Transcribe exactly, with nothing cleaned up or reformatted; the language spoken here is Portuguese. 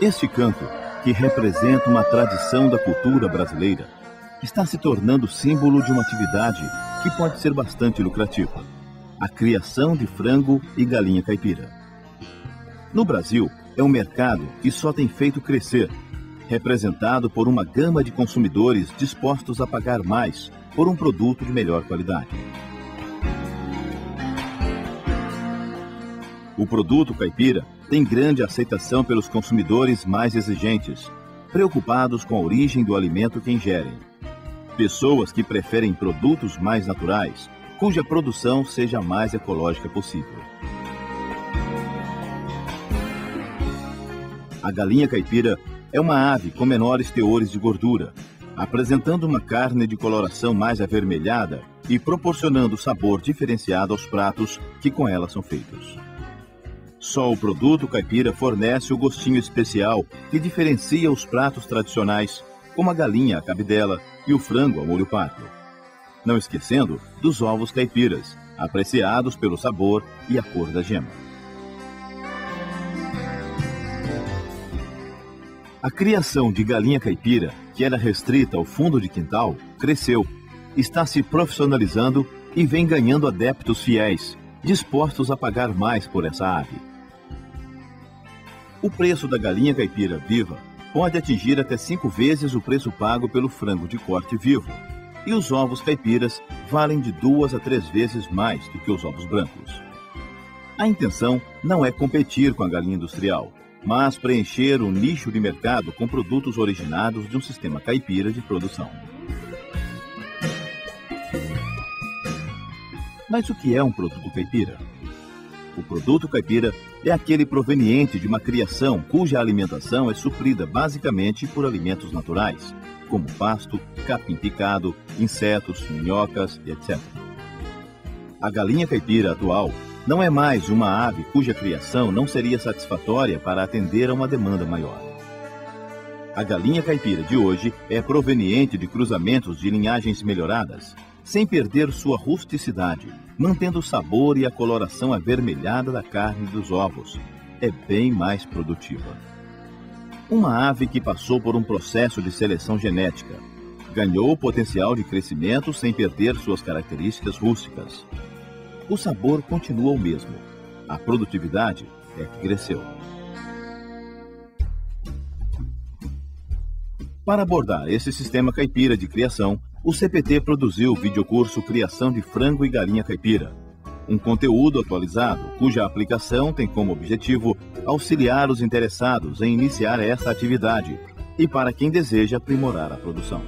Este canto, que representa uma tradição da cultura brasileira, está se tornando símbolo de uma atividade que pode ser bastante lucrativa: a criação de frango e galinha caipira. No Brasil, é um mercado que só tem feito crescer, representado por uma gama de consumidores dispostos a pagar mais por um produto de melhor qualidade. O produto caipira tem grande aceitação pelos consumidores mais exigentes, preocupados com a origem do alimento que ingerem. Pessoas que preferem produtos mais naturais, cuja produção seja a mais ecológica possível. A galinha caipira é uma ave com menores teores de gordura, apresentando uma carne de coloração mais avermelhada e proporcionando sabor diferenciado aos pratos que com ela são feitos. Só o produto caipira fornece o gostinho especial que diferencia os pratos tradicionais, como a galinha à cabidela e o frango ao molho pardo. Não esquecendo dos ovos caipiras, apreciados pelo sabor e a cor da gema. A criação de galinha caipira, que era restrita ao fundo de quintal, cresceu, está se profissionalizando e vem ganhando adeptos fiéis, dispostos a pagar mais por essa ave. O preço da galinha caipira viva pode atingir até cinco vezes o preço pago pelo frango de corte vivo, e os ovos caipiras valem de duas a três vezes mais do que os ovos brancos. A intenção não é competir com a galinha industrial, mas preencher um nicho de mercado com produtos originados de um sistema caipira de produção. Mas o que é um produto caipira? O produto caipira é aquele proveniente de uma criação cuja alimentação é suprida basicamente por alimentos naturais, como pasto, capim picado, insetos, minhocas, etcétera. A galinha caipira atual não é mais uma ave cuja criação não seria satisfatória para atender a uma demanda maior. A galinha caipira de hoje é proveniente de cruzamentos de linhagens melhoradas, sem perder sua rusticidade, mantendo o sabor e a coloração avermelhada da carne dos ovos. É bem mais produtiva. Uma ave que passou por um processo de seleção genética, ganhou o potencial de crescimento sem perder suas características rústicas. O sabor continua o mesmo. A produtividade é que cresceu. Para abordar esse sistema caipira de criação, o C P T produziu o videocurso Criação de Frango e Galinha Caipira, um conteúdo atualizado cuja aplicação tem como objetivo auxiliar os interessados em iniciar essa atividade e para quem deseja aprimorar a produção.